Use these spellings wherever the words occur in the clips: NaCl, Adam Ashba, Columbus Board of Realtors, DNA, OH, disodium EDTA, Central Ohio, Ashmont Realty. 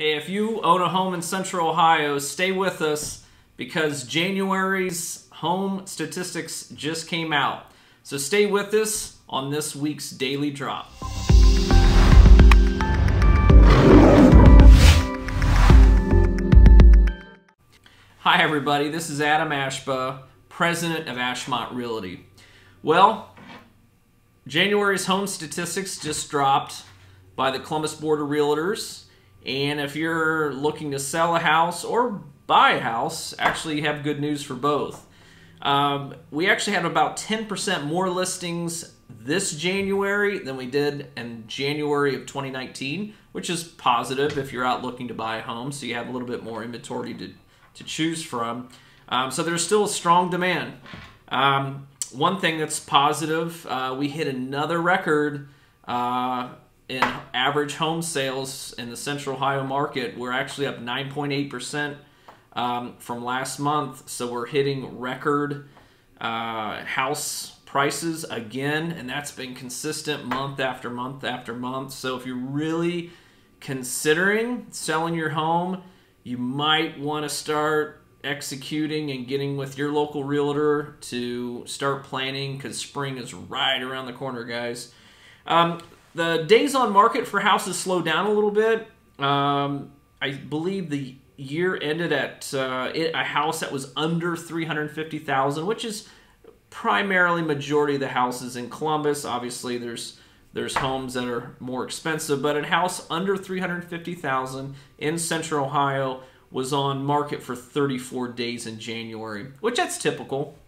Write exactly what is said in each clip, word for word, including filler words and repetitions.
Hey, if you own a home in Central Ohio, stay with us because January's home statistics just came out. So stay with us on this week's Daily Drop. Hi everybody, this is Adam Ashba, president of Ashmont Realty. Well, January's home statistics just dropped by the Columbus Board of Realtors. And if you're looking to sell a house or buy a house, actually you have good news for both. Um, we actually had about ten percent more listings this January than we did in January of twenty nineteen, which is positive if you're out looking to buy a home, so you have a little bit more inventory to, to choose from. Um, so there's still a strong demand. Um, one thing that's positive, uh, we hit another record uh, in average home sales in the Central Ohio market. We're actually up nine point eight percent um, from last month, so we're hitting record uh, house prices again, and that's been consistent month after month after month. So if you're really considering selling your home, you might want to start executing and getting with your local realtor to start planning, because spring is right around the corner, guys. Um, The days on market for houses slowed down a little bit. Um, I believe the year ended at uh, it, a house that was under three hundred fifty thousand dollars, which is primarily majority of the houses in Columbus. Obviously, there's there's homes that are more expensive, but a house under three hundred fifty thousand dollars in Central Ohio was on market for thirty-four days in January, which that's typical.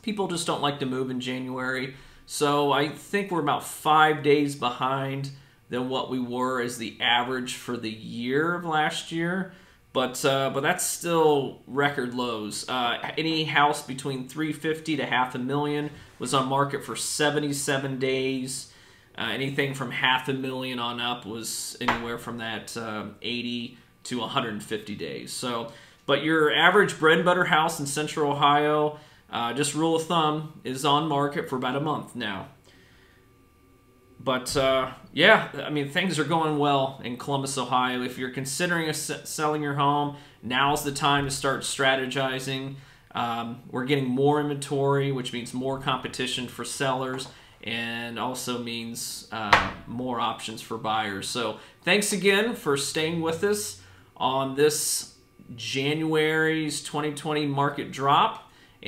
People just don't like to move in January. So I think we're about five days behind than what we were as the average for the year of last year, but uh, but that's still record lows. Uh, any house between three fifty to half a million was on market for seventy-seven days. Uh, anything from half a million on up was anywhere from that um, eighty to one hundred fifty days. So, but your average bread and butter house in Central Ohio, Uh, just rule of thumb, is on market for about a month now. But uh, yeah, I mean, things are going well in Columbus, Ohio. If you're considering a, selling your home, now's the time to start strategizing. Um, we're getting more inventory, which means more competition for sellers and also means uh, more options for buyers. So thanks again for staying with us on this January's twenty twenty market drop.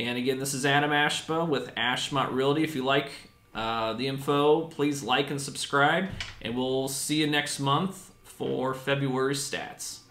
And again, this is Adam Ashba with Ashmont Realty. If you like uh, the info, please like and subscribe. And we'll see you next month for February stats.